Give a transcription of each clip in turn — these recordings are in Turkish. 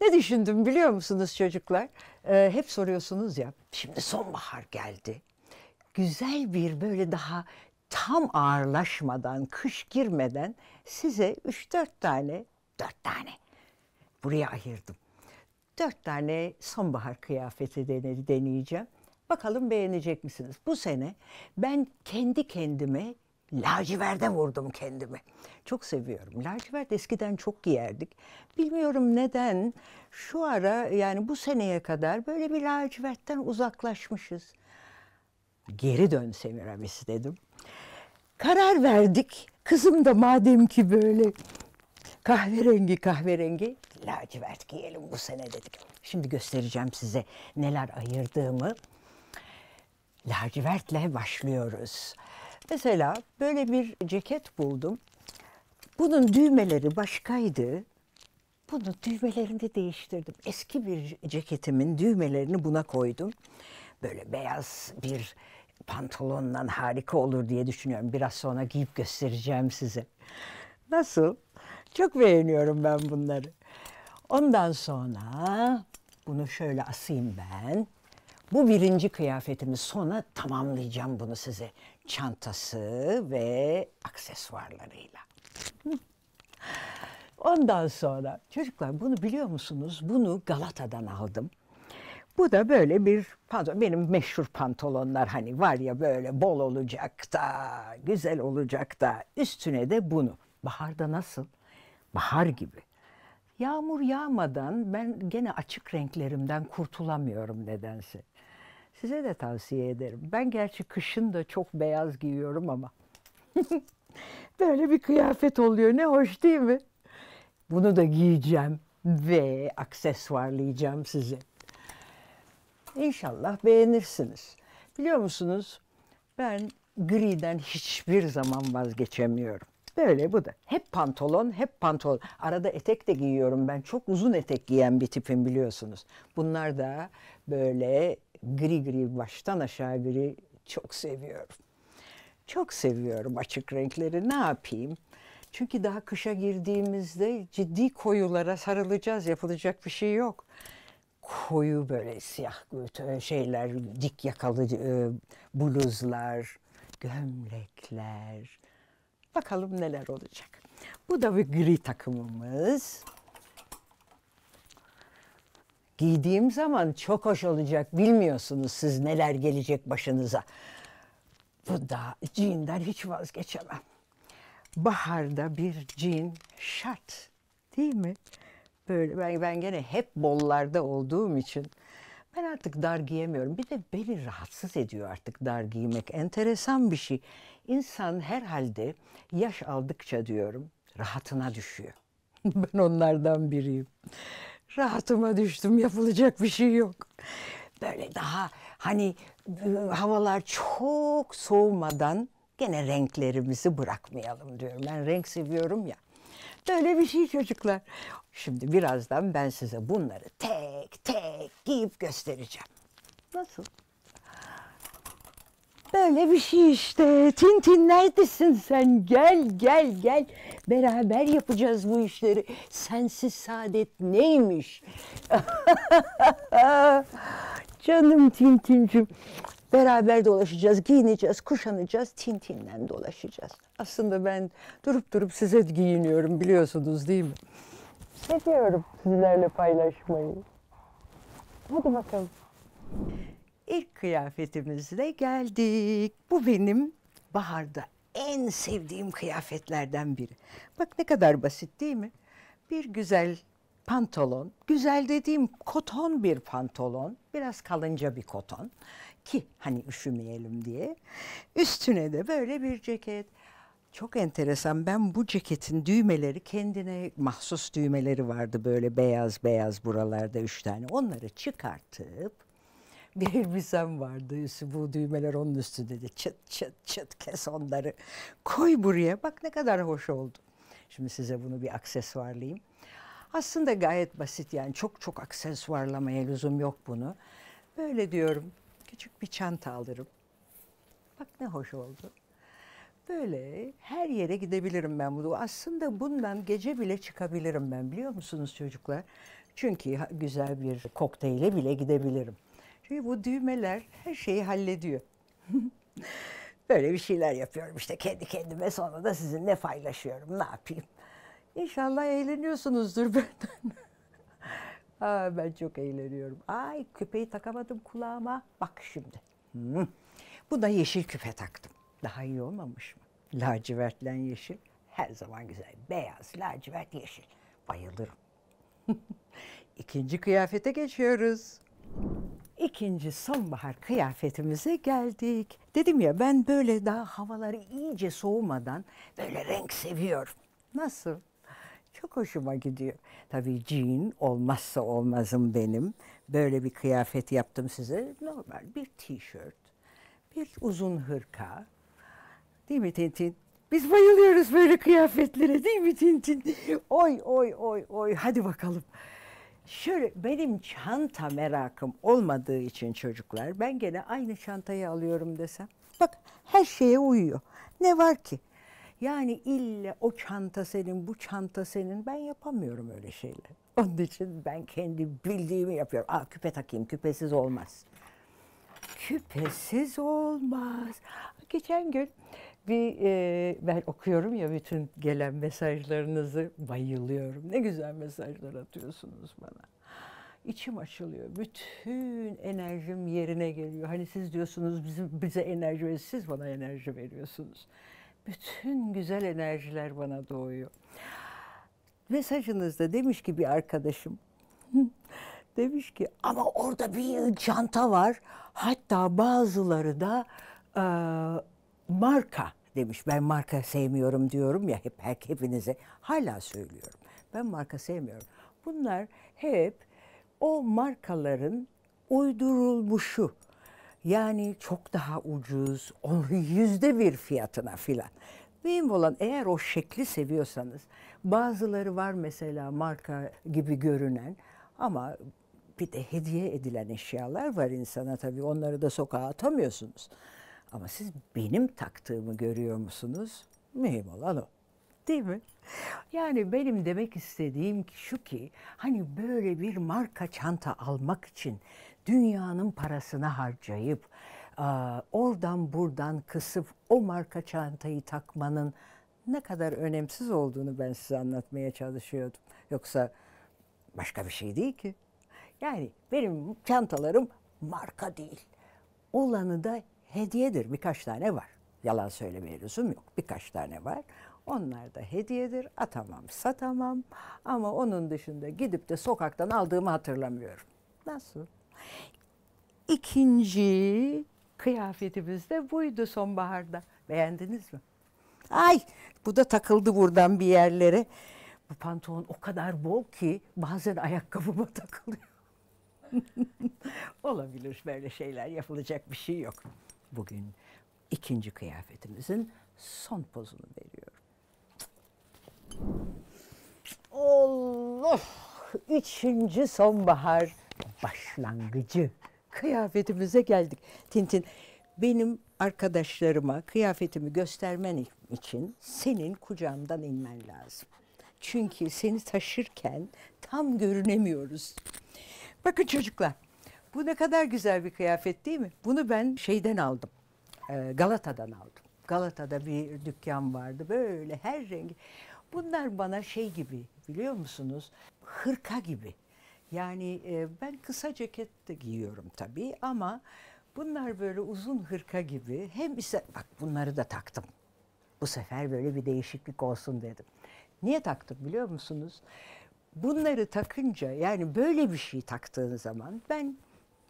Ne düşündüm biliyor musunuz çocuklar? Hep soruyorsunuz ya, şimdi sonbahar geldi. Güzel bir böyle daha tam ağırlaşmadan, kış girmeden size 4 tane, buraya ayırdım. 4 tane sonbahar kıyafeti deneyeceğim. Bakalım beğenecek misiniz? Bu sene ben kendi kendime laciverde vurdum kendimi. Çok seviyorum. Lacivert eskiden çok giyerdik. Bilmiyorum neden şu ara, yani bu seneye kadar böyle bir lacivertten uzaklaşmışız. Geri dön Semiramis dedim. Karar verdik. Kızım da madem ki böyle kahverengi lacivert giyelim bu sene dedik. Şimdi göstereceğim size neler ayırdığımı. Lacivertle başlıyoruz. Mesela böyle bir ceket buldum. Bunun düğmeleri başkaydı. Bunun düğmelerini değiştirdim. Eski bir ceketimin düğmelerini buna koydum. Böyle beyaz bir pantolonla harika olur diye düşünüyorum. Biraz sonra giyip göstereceğim size. Nasıl? Çok beğeniyorum ben bunları. Ondan sonra bunu şöyle asayım ben. Bu birinci kıyafetimi, sonra tamamlayacağım bunu size. Çantası ve aksesuarlarıyla. Ondan sonra çocuklar, bunu biliyor musunuz? Bunu Galata'dan aldım. Bu da böyle bir pantolon. Benim meşhur pantolonlar hani var ya, böyle bol olacak da, güzel olacak da. Üstüne de bunu. Baharda nasıl? Bahar gibi. Yağmur yağmadan ben gene açık renklerimden kurtulamıyorum nedense. Size de tavsiye ederim. Ben gerçi kışın da çok beyaz giyiyorum ama. Böyle bir kıyafet oluyor. Ne hoş değil mi? Bunu da giyeceğim ve aksesuarlayacağım size. İnşallah beğenirsiniz. Biliyor musunuz? Ben griden hiçbir zaman vazgeçemiyorum. Böyle bu da. Hep pantolon, hep pantolon. Arada etek de giyiyorum ben. Çok uzun etek giyen bir tipim biliyorsunuz. Bunlar da böyle gri, baştan aşağı gri. Çok seviyorum. Çok seviyorum açık renkleri. Ne yapayım? Çünkü daha kışa girdiğimizde ciddi koyulara sarılacağız. Yapılacak bir şey yok. Koyu böyle siyah şeyler, dik yakalı bluzlar, gömlekler. Bakalım neler olacak. Bu da bir gri takımımız. Giydiğim zaman çok hoş olacak. Bilmiyorsunuz siz neler gelecek başınıza. Bu da jean'den hiç vazgeçemem. Baharda bir jean şart, değil mi? Böyle ben gene hep bollarda olduğum için ben artık dar giyemiyorum. Bir de beni rahatsız ediyor artık dar giymek. Enteresan bir şey. İnsan herhalde yaş aldıkça diyorum rahatına düşüyor. Ben onlardan biriyim. Rahatıma düştüm, yapılacak bir şey yok. Böyle daha hani havalar çok soğumadan gene renklerimizi bırakmayalım diyorum. Ben renk seviyorum ya. Böyle bir şey çocuklar. Şimdi birazdan ben size bunları tek tek giyip göstereceğim. Nasıl? Böyle bir şey işte. Tintin neredesin sen? Gel. Beraber yapacağız bu işleri. Sensiz saadet neymiş? Canım Tintincim. Beraber dolaşacağız, giyineceğiz, kuşanacağız, Tintin'le dolaşacağız. Aslında ben durup size giyiniyorum biliyorsunuz değil mi? Seviyorum sizlerle paylaşmayı. Hadi bakalım. İlk kıyafetimizle geldik. Bu benim baharda en sevdiğim kıyafetlerden biri. Bak ne kadar basit değil mi? Bir güzel pantolon, güzel dediğim koton bir pantolon, biraz kalınca bir koton ki hani üşümeyelim diye. Üstüne de böyle bir ceket. Çok enteresan, ben bu ceketin düğmeleri, kendine mahsus düğmeleri vardı böyle beyaz buralarda 3 tane. Onları çıkartıp bir elbisem vardı. Bu düğmeler onun üstünde de çıt kes onları. Koy buraya, bak ne kadar hoş oldu. Şimdi size bunu bir aksesuarlayayım. Aslında gayet basit, yani çok aksesuarlamaya lüzum yok bunu. Böyle diyorum, küçük bir çanta alırım. Bak ne hoş oldu. Böyle her yere gidebilirim ben bunu. Aslında bundan gece bile çıkabilirim ben, biliyor musunuz çocuklar? Çünkü güzel bir kokteyle bile gidebilirim. Çünkü bu düğmeler her şeyi hallediyor. Böyle bir şeyler yapıyorum işte kendi kendime, sonra da sizinle paylaşıyorum. Ne yapayım? İnşallah eğleniyorsunuzdur benden. Aa, ben çok eğleniyorum. Ay, küpeyi takamadım kulağıma. Bak şimdi. Buna yeşil küpe taktım. Daha iyi olmamış mı? Lacivertle yeşil. Her zaman güzel. Beyaz, lacivert, yeşil. Bayılırım. İkinci kıyafete geçiyoruz. İkinci sonbahar kıyafetimize geldik. Dedim ya, ben böyle daha havaları iyice soğumadan böyle renk seviyorum. Nasıl? Çok hoşuma gidiyor. Tabii jean olmazsa olmazım benim. Böyle bir kıyafet yaptım size. Normal bir tişört, bir uzun hırka. Değil mi Tintin? Biz bayılıyoruz böyle kıyafetlere, değil mi Tintin? Oy oy oy oy, hadi bakalım. Şöyle, benim çanta merakım olmadığı için çocuklar, ben gene aynı çantayı alıyorum desem. Bak, her şeye uyuyor. Ne var ki? Yani illa o çanta senin, bu çanta senin. Ben yapamıyorum öyle şeyler. Onun için ben kendi bildiğimi yapıyorum. Aa, küpe takayım, küpesiz olmaz. Küpesiz olmaz. Geçen gün ben okuyorum ya bütün gelen mesajlarınızı, bayılıyorum. Ne güzel mesajlar atıyorsunuz bana. İçim açılıyor. Bütün enerjim yerine geliyor. Hani siz diyorsunuz bize enerji veriyorsunuz, siz bana enerji veriyorsunuz. Bütün güzel enerjiler bana doğuyor. Mesajınızda demiş ki bir arkadaşım, demiş ki ama orada bir çanta var. Hatta bazıları da marka demiş. Ben marka sevmiyorum diyorum ya hepinize. Hala söylüyorum. Ben marka sevmiyorum. Bunlar hep o markaların uydurulmuşu. Yani çok daha ucuz, onun %1 fiyatına filan. Mühim olan, eğer o şekli seviyorsanız, bazıları var mesela marka gibi görünen ama bir de hediye edilen eşyalar var insana tabii. Onları da sokağa atamıyorsunuz. Ama siz benim taktığımı görüyor musunuz? Mühim olan o. Değil mi? Yani benim demek istediğim şu ki, hani böyle bir marka çanta almak için dünyanın parasını harcayıp, oradan buradan kısıp o marka çantayı takmanın ne kadar önemsiz olduğunu ben size anlatmaya çalışıyordum. Yoksa başka bir şey değil ki. Yani benim çantalarım marka değil. Olanı da hediyedir. Birkaç tane var. Yalan söylemeye lüzum yok. Birkaç tane var. Onlar da hediyedir. Atamam, satamam. Ama onun dışında gidip de sokaktan aldığımı hatırlamıyorum. Nasıl? İkinci kıyafetimiz de buydu sonbaharda. Beğendiniz mi? Ay, bu da takıldı buradan bir yerlere. Bu pantolon o kadar bol ki bazen ayakkabıma takılıyor. Olabilir, böyle şeyler, yapılacak bir şey yok. Bugün ikinci kıyafetimizin son pozunu veriyorum. Allah! Üçüncü sonbahar başlangıcı kıyafetimize geldik. Tintin, benim arkadaşlarıma kıyafetimi göstermen için senin kucağımdan inmen lazım. Çünkü seni taşırken tam görünemiyoruz. Bakın çocuklar, bu ne kadar güzel bir kıyafet değil mi? Bunu ben şeyden aldım, Galata'dan aldım. Galata'da bir dükkan vardı, böyle her rengi. Bunlar bana şey gibi, biliyor musunuz, hırka gibi. Yani ben kısa ceket de giyiyorum tabii ama bunlar böyle uzun hırka gibi. Hem ise bak, bunları da taktım. Bu sefer böyle bir değişiklik olsun dedim. Niye taktım biliyor musunuz? Bunları takınca, yani böyle bir şey taktığınız zaman, ben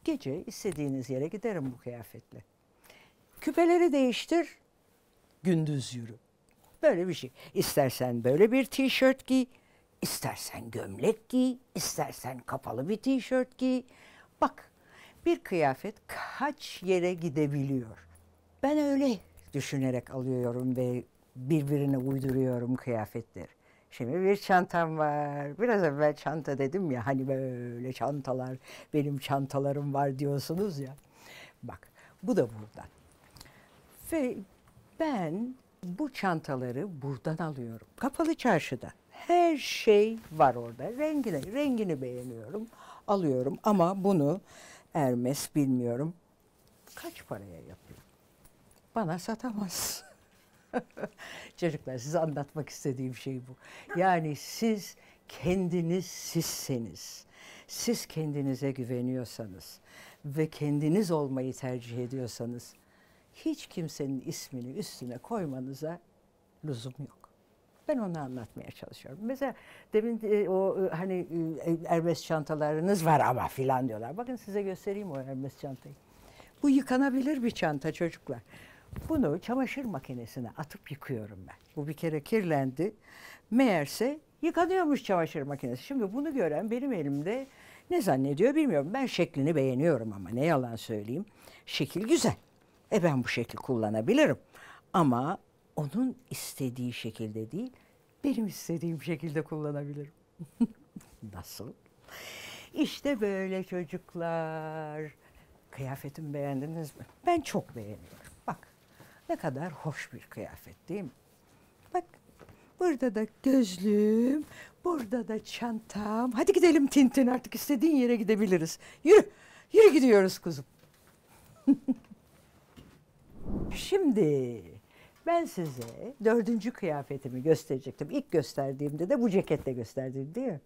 gece istediğiniz yere giderim bu kıyafetle. Küpeleri değiştir, gündüz yürü. Böyle bir şey. İstersen böyle bir tişört giy, istersen gömlek giy, istersen kapalı bir tişört giy. Bak, bir kıyafet kaç yere gidebiliyor. Ben öyle düşünerek alıyorum ve birbirine uyduruyorum kıyafetleri. Şimdi bir çantam var. Biraz evvel çanta dedim ya, hani böyle çantalar, benim çantalarım var diyorsunuz ya. Bak, bu da buradan. Ve ben Bu çantaları buradan alıyorum. Kapalı çarşıda. Her şey var orada. Rengini beğeniyorum. Alıyorum ama bunu Hermès bilmiyorum. Kaç paraya yapıyor? Bana satamaz. Çocuklar, size anlatmak istediğim şey bu. Yani siz kendiniz sizseniz, siz kendinize güveniyorsanız ve kendiniz olmayı tercih ediyorsanız hiç kimsenin ismini üstüne koymanıza lüzum yok. Ben onu anlatmaya çalışıyorum. Mesela demin o hani Hermès çantalarınız var ama filan diyorlar. Bakın size göstereyim o Hermès çantayı. Bu yıkanabilir bir çanta çocuklar. Bunu çamaşır makinesine atıp yıkıyorum ben. Bu bir kere kirlendi. Meğerse yıkanıyormuş çamaşır makinesi. Şimdi bunu gören benim elimde ne zannediyor bilmiyorum. Ben şeklini beğeniyorum ama ne yalan söyleyeyim. Şekil güzel. Ben bu şekli kullanabilirim. Ama onun istediği şekilde değil, benim istediğim şekilde kullanabilirim. Nasıl? İşte böyle çocuklar. Kıyafetimi beğendiniz mi? Ben çok beğeniyorum. Bak ne kadar hoş bir kıyafet değil mi? Bak burada da gözlüğüm, burada da çantam. Hadi gidelim Tintin, artık istediğin yere gidebiliriz. Yürü, yürü gidiyoruz kuzum. Şimdi ben size dördüncü kıyafetimi gösterecektim. İlk gösterdiğimde de bu ceketle gösterdim değil mi?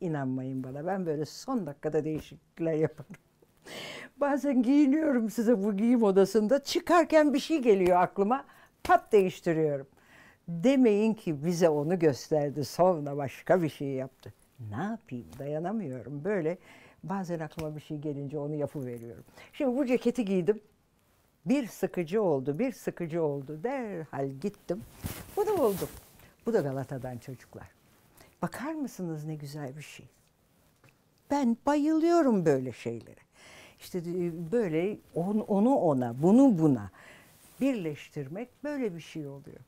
İnanmayın bana, ben böyle son dakikada değişiklikler yaparım. Bazen giyiniyorum size bu giyim odasında, çıkarken bir şey geliyor aklıma, pat değiştiriyorum. Demeyin ki bize onu gösterdi, sonra başka bir şey yaptı. Ne yapayım, dayanamıyorum böyle. Bazen aklıma bir şey gelince onu yapıveriyorum. Şimdi bu ceketi giydim. Bir sıkıcı oldu, bir sıkıcı oldu. Derhal gittim. Bu da buldum. Bu da Galata'dan çocuklar. Bakar mısınız ne güzel bir şey. Ben bayılıyorum böyle şeylere. İşte böyle onu ona, bunu buna birleştirmek böyle bir şey oluyor.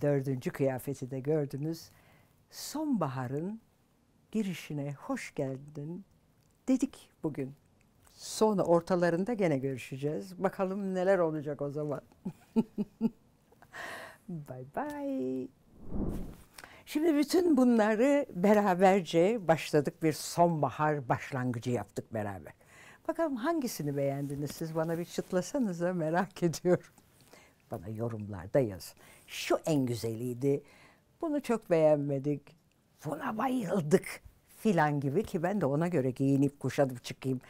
Dördüncü kıyafeti de gördünüz. Sonbaharın girişine hoş geldin dedik bugün. Sonra ortalarında gene görüşeceğiz. Bakalım neler olacak o zaman. Bye bye. Şimdi bütün bunları beraberce başladık. Bir sonbahar başlangıcı yaptık beraber. Bakalım hangisini beğendiniz siz? Bana bir çıtlasanıza, merak ediyorum. Bana yorumlarda yazın. Şu en güzeliydi. Bunu çok beğenmedik. Buna bayıldık filan gibi, ki ben de ona göre giyinip kuşanıp çıkayım.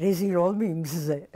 Rezil olmayayım size.